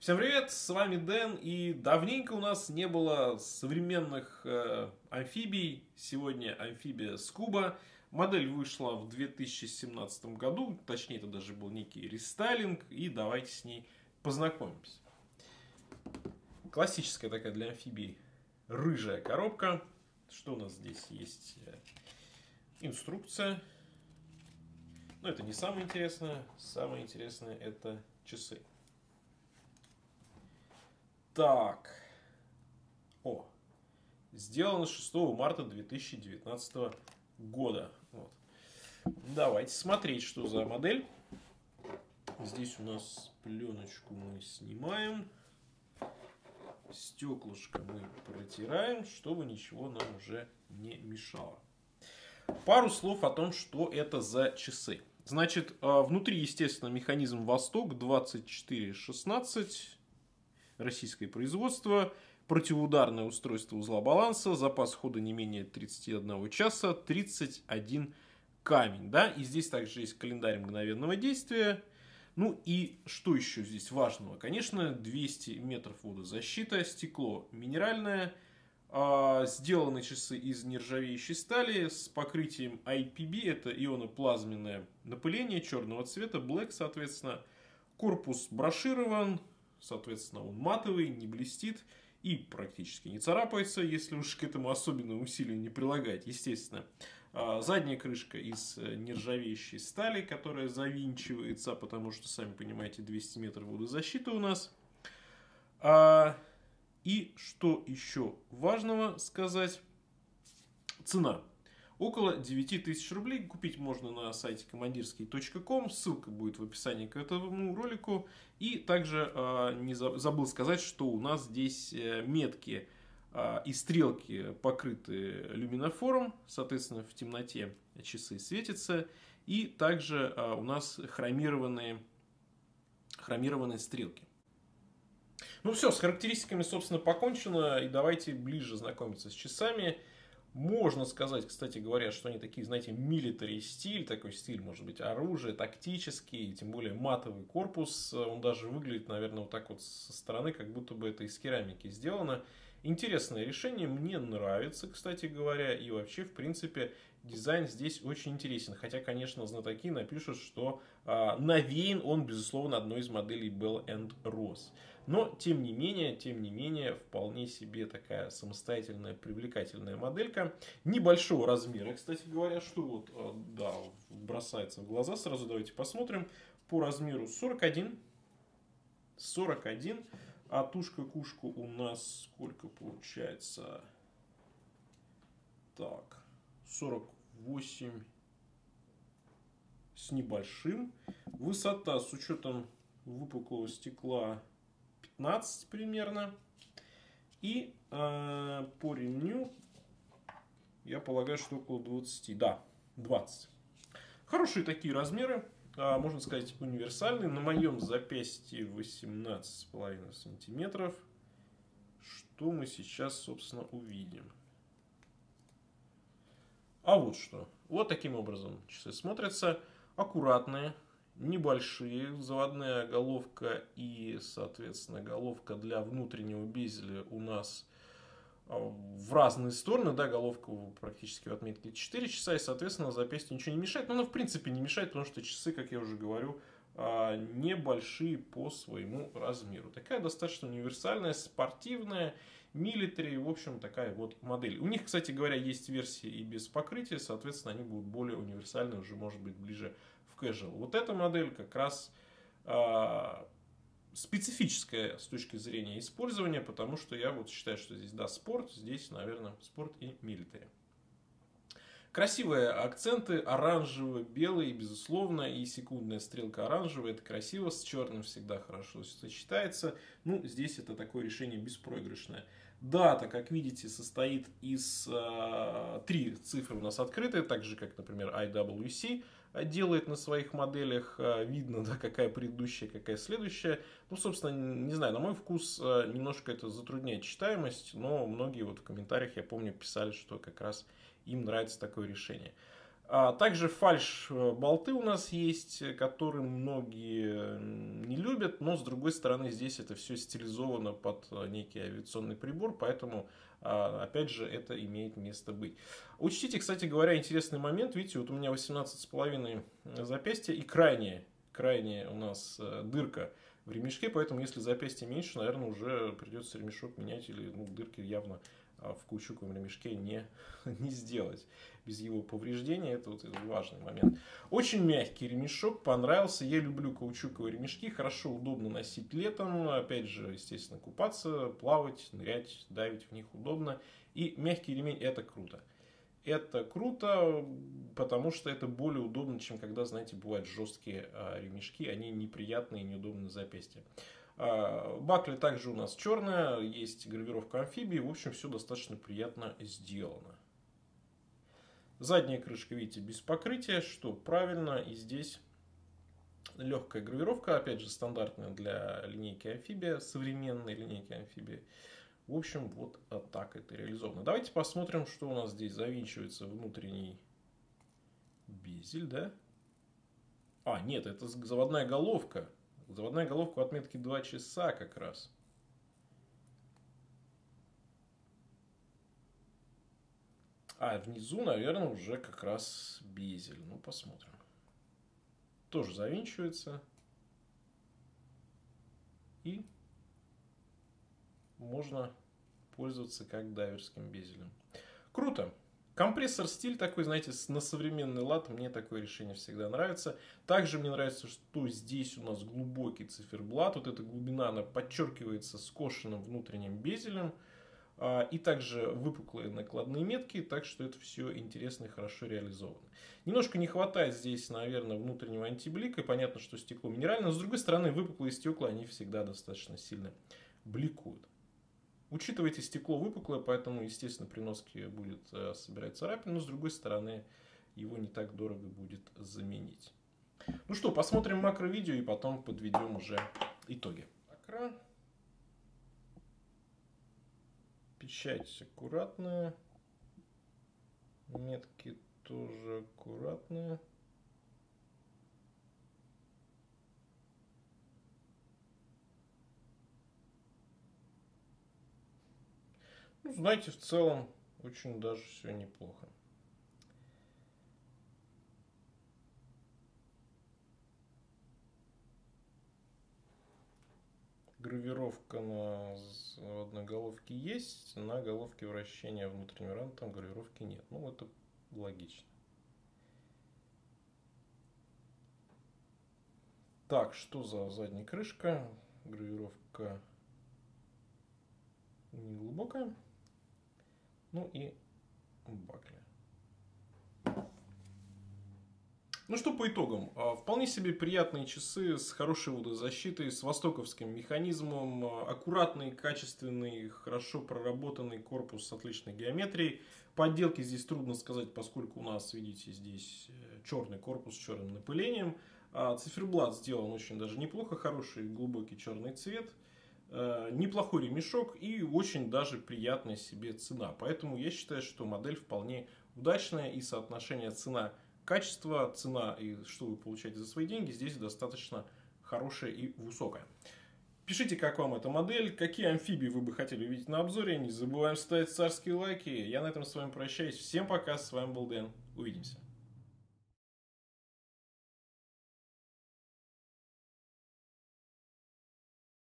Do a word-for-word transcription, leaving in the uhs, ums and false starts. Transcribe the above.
Всем привет, с вами Дэн, и давненько у нас не было современных э, амфибий. Сегодня амфибия Скуба. Модель вышла в две тысячи семнадцатом году, точнее это даже был некий рестайлинг, и давайте с ней познакомимся. Классическая такая для амфибий рыжая коробка. Что у нас здесь есть? Инструкция. Но это не самое интересное, самое интересное это часы. Так, о, сделано шестого марта две тысячи девятнадцатого года. Вот. Давайте смотреть, что за модель. Здесь у нас пленочку мы снимаем, стеклышко мы протираем, чтобы ничего нам уже не мешало. Пару слов о том, что это за часы. Значит, внутри, естественно, механизм Восток двадцать четыре шестнадцать. Российское производство, противоударное устройство узла баланса, запас хода не менее тридцати одного часа, тридцать один камень. Да? И здесь также есть календарь мгновенного действия. Ну и что еще здесь важного? Конечно, двести метров водозащита, стекло минеральное, сделаны часы из нержавеющей стали с покрытием ай пи би, это ионоплазменное напыление черного цвета, black, соответственно. Корпус броширован. Соответственно, он матовый, не блестит и практически не царапается, если уж к этому особенно усилия не прилагать, естественно. Задняя крышка из нержавеющей стали, которая завинчивается, потому что, сами понимаете, двести метров водозащиты у нас. И что еще важного сказать? Цена. Около девяти тысяч рублей. Купить можно на сайте командирский точка ком. Ссылка будет в описании к этому ролику. И также э, не забыл сказать, что у нас здесь метки э, и стрелки покрыты люминофором. Соответственно, в темноте часы светятся. И также э, у нас хромированные, хромированные стрелки. Ну все, с характеристиками, собственно, покончено. И давайте ближе знакомиться с часами. Можно сказать, кстати говоря, что они такие, знаете, милитари стиль, такой стиль, может быть, оружие, тактический, тем более матовый корпус. Он даже выглядит, наверное, вот так вот со стороны, как будто бы это из керамики сделано. Интересное решение, мне нравится, кстати говоря, и вообще, в принципе, дизайн здесь очень интересен. Хотя, конечно, знатоки напишут, что э, навеян он, безусловно, одной из моделей Bell and Rose. Но, тем не менее, тем не менее, вполне себе такая самостоятельная, привлекательная моделька. Небольшого размера, кстати говоря, что вот, э, да, бросается в глаза сразу. Давайте посмотрим. По размеру сорок один. А тушка-кушку у нас сколько получается? Так, сорок восемь с небольшим. Высота с учетом выпуклого стекла пятнадцать примерно. И э, по ремню, я полагаю, что около двадцати. Да, двадцать. Хорошие такие размеры. Можно сказать, универсальный. На моем запястье восемнадцать с половиной сантиметров. Что мы сейчас, собственно, увидим? А вот что. Вот таким образом часы смотрятся. Аккуратные, небольшие. Заводная головка и, соответственно, головка для внутреннего безеля у нас в разные стороны, да, головка практически в отметке четыре часа, и, соответственно, запястью ничего не мешает. Но она, в принципе, не мешает, потому что часы, как я уже говорю, небольшие по своему размеру. Такая достаточно универсальная, спортивная, милитари, в общем, такая вот модель. У них, кстати говоря, есть версии и без покрытия, соответственно, они будут более универсальны, уже, может быть, ближе в casual. Вот эта модель как раз специфическое с точки зрения использования, потому что я вот считаю, что здесь, да, спорт, здесь, наверное, спорт и милитари. Красивые акценты, оранжево-белые, безусловно, и секундная стрелка оранжевая, это красиво, с черным всегда хорошо сочетается. Ну, здесь это такое решение беспроигрышное. Дата, как видите, состоит из э, три цифры у нас открытые, так же, как, например, ай дабл ю си. Делает на своих моделях, видно, да, какая предыдущая, какая следующая. Ну, собственно, не знаю, на мой вкус немножко это затрудняет читаемость, но многие вот в комментариях, я помню, писали, что как раз им нравится такое решение. Также фальш-болты у нас есть, которые многие не любят, но с другой стороны здесь это все стилизовано под некий авиационный прибор, поэтому, опять же, это имеет место быть. Учтите, кстати говоря, интересный момент, видите, вот у меня восемнадцать с половиной запястья и крайняя, крайняя у нас дырка в ремешке, поэтому если запястье меньше, наверное, уже придется ремешок менять или ну, дырки явно в каучуковом ремешке не, не сделать без его повреждения. Это вот важный момент. Очень мягкий ремешок, понравился. Я люблю каучуковые ремешки, хорошо, удобно носить летом. Опять же, естественно, купаться, плавать, нырять, давить в них удобно. И мягкий ремень – это круто. Это круто, потому что это более удобно, чем когда, знаете, бывают жесткие ремешки. Они неприятные и неудобны на запястье. Бакля также у нас черная, есть гравировка амфибии, в общем, все достаточно приятно сделано. Задняя крышка, видите, без покрытия, что правильно, и здесь легкая гравировка, опять же, стандартная для линейки амфибия, современной линейки амфибии. В общем, вот так это реализовано. Давайте посмотрим, что у нас здесь завинчивается внутренний безель, да? А, нет, это заводная головка. Заводная головка в отметке два часа как раз. А внизу, наверное, уже как раз безель. Ну, посмотрим. Тоже завинчивается. И можно пользоваться как дайверским безелем. Круто! Компрессор стиль такой, знаете, на современный лад. Мне такое решение всегда нравится. Также мне нравится, что здесь у нас глубокий циферблат. Вот эта глубина, она подчеркивается скошенным внутренним безелем. И также выпуклые накладные метки. Так что это все интересно и хорошо реализовано. Немножко не хватает здесь, наверное, внутреннего антиблика. Понятно, что стекло минеральное. Но, с другой стороны, выпуклые стекла, они всегда достаточно сильно бликуют. Учитывайте, стекло выпуклое, поэтому, естественно, при носке будет собирать царапину, но, с другой стороны, его не так дорого будет заменить. Ну что, посмотрим макро-видео и потом подведем уже итоги. Печать аккуратная. Метки тоже аккуратные. Ну, знаете, в целом очень даже все неплохо. Гравировка на одной головке есть, на головке вращения внутреннего рантом гравировки нет. Ну, это логично. Так, что за задняя крышка? Гравировка не глубокая. Ну и бакли. Ну что по итогам. Вполне себе приятные часы с хорошей водозащитой, с востоковским механизмом. Аккуратный, качественный, хорошо проработанный корпус с отличной геометрией. Подделки здесь трудно сказать, поскольку у нас, видите, здесь черный корпус с черным напылением. Циферблат сделан очень даже неплохо. Хороший глубокий черный цвет. Неплохой ремешок и очень даже приятная себе цена. Поэтому я считаю, что модель вполне удачная, и соотношение цена-качество, цена и что вы получаете за свои деньги здесь достаточно хорошее и высокое. Пишите, как вам эта модель, какие амфибии вы бы хотели увидеть на обзоре. Не забываем ставить царские лайки. Я на этом с вами прощаюсь. Всем пока, с вами был Дэн. Увидимся.